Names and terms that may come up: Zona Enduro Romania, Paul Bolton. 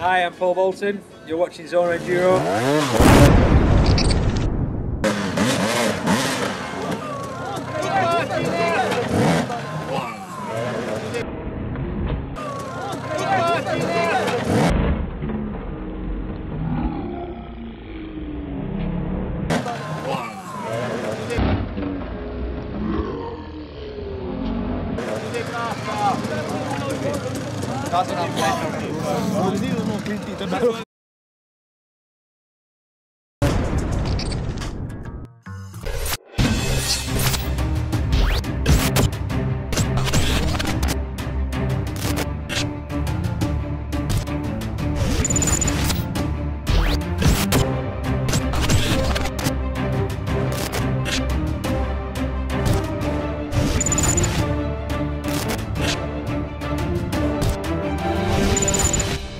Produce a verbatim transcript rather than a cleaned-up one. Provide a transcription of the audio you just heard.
Hi, I'm Paul Bolton. You're watching Zona Enduro. That's what I'm saying.